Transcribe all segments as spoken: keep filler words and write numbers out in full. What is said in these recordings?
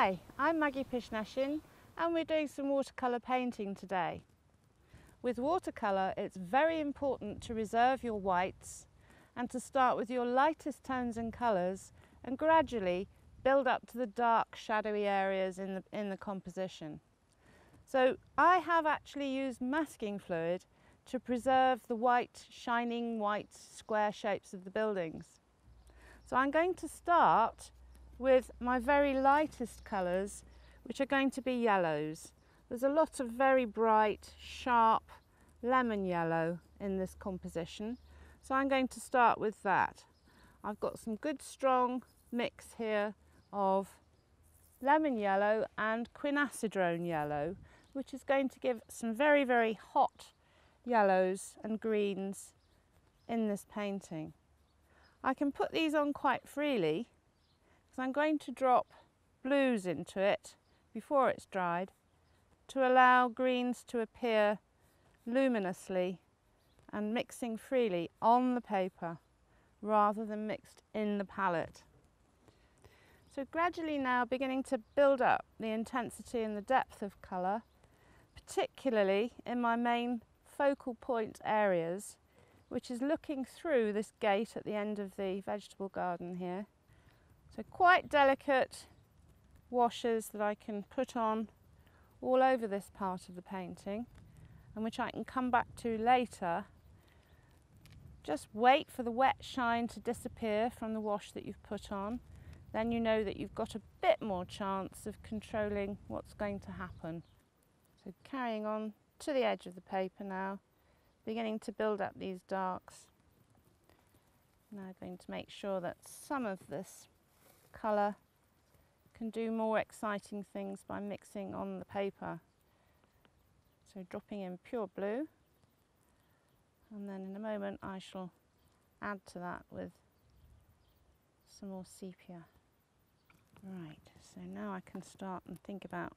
Hi, I'm Maggie Pishneshin and we're doing some watercolour painting today. With watercolour, it's very important to reserve your whites and to start with your lightest tones and colours and gradually build up to the dark, shadowy areas in the, in the composition. So I have actually used masking fluid to preserve the white, shining white square shapes of the buildings. So I'm going to start with my very lightest colours, which are going to be yellows. There's a lot of very bright, sharp lemon yellow in this composition, so I'm going to start with that. I've got some good strong mix here of lemon yellow and quinacridone yellow, which is going to give some very, very hot yellows and greens in this painting. I can put these on quite freely, because I'm going to drop blues into it before it's dried to allow greens to appear luminously and mixing freely on the paper rather than mixed in the palette. So gradually now beginning to build up the intensity and the depth of colour, particularly in my main focal point areas, which is looking through this gate at the end of the vegetable garden here. So quite delicate washes that I can put on all over this part of the painting and which I can come back to later. Just wait for the wet shine to disappear from the wash that you've put on, then you know that you've got a bit more chance of controlling what's going to happen. So carrying on to the edge of the paper now, beginning to build up these darks. Now going to make sure that some of this colour can do more exciting things by mixing on the paper. So dropping in pure blue, and then in a moment I shall add to that with some more sepia. Right, so now I can start and think about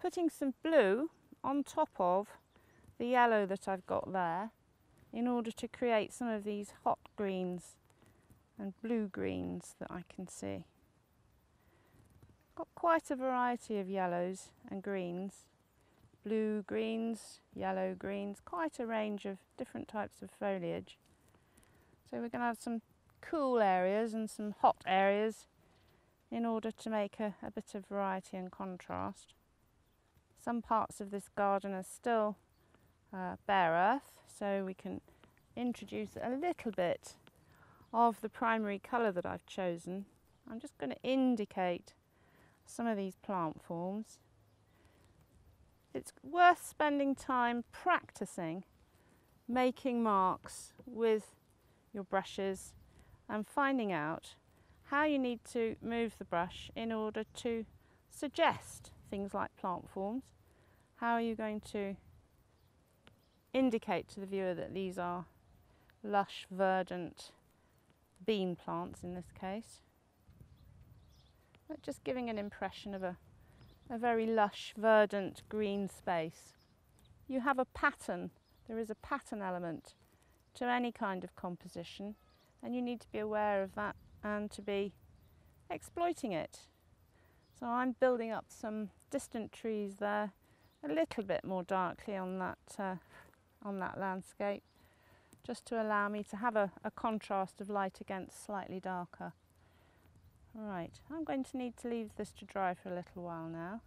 putting some blue on top of the yellow that I've got there in order to create some of these hot greens and blue greens that I can see. Got quite a variety of yellows and greens, blue greens, yellow greens, quite a range of different types of foliage. So we're going to have some cool areas and some hot areas in order to make a, a bit of variety and contrast. Some parts of this garden are still uh, bare earth, so we can introduce a little bit of the primary colour that I've chosen. I'm just going to indicate some of these plant forms. It's worth spending time practicing making marks with your brushes and finding out how you need to move the brush in order to suggest things like plant forms. How are you going to indicate to the viewer that these are lush, verdant bean plants in this case? But just giving an impression of a, a very lush, verdant green space. You have a pattern, there is a pattern element to any kind of composition, and you need to be aware of that and to be exploiting it. So I'm building up some distant trees there, a little bit more darkly on that, uh, on that landscape, just to allow me to have a, a contrast of light against slightly darker. Right, I'm going to need to leave this to dry for a little while now.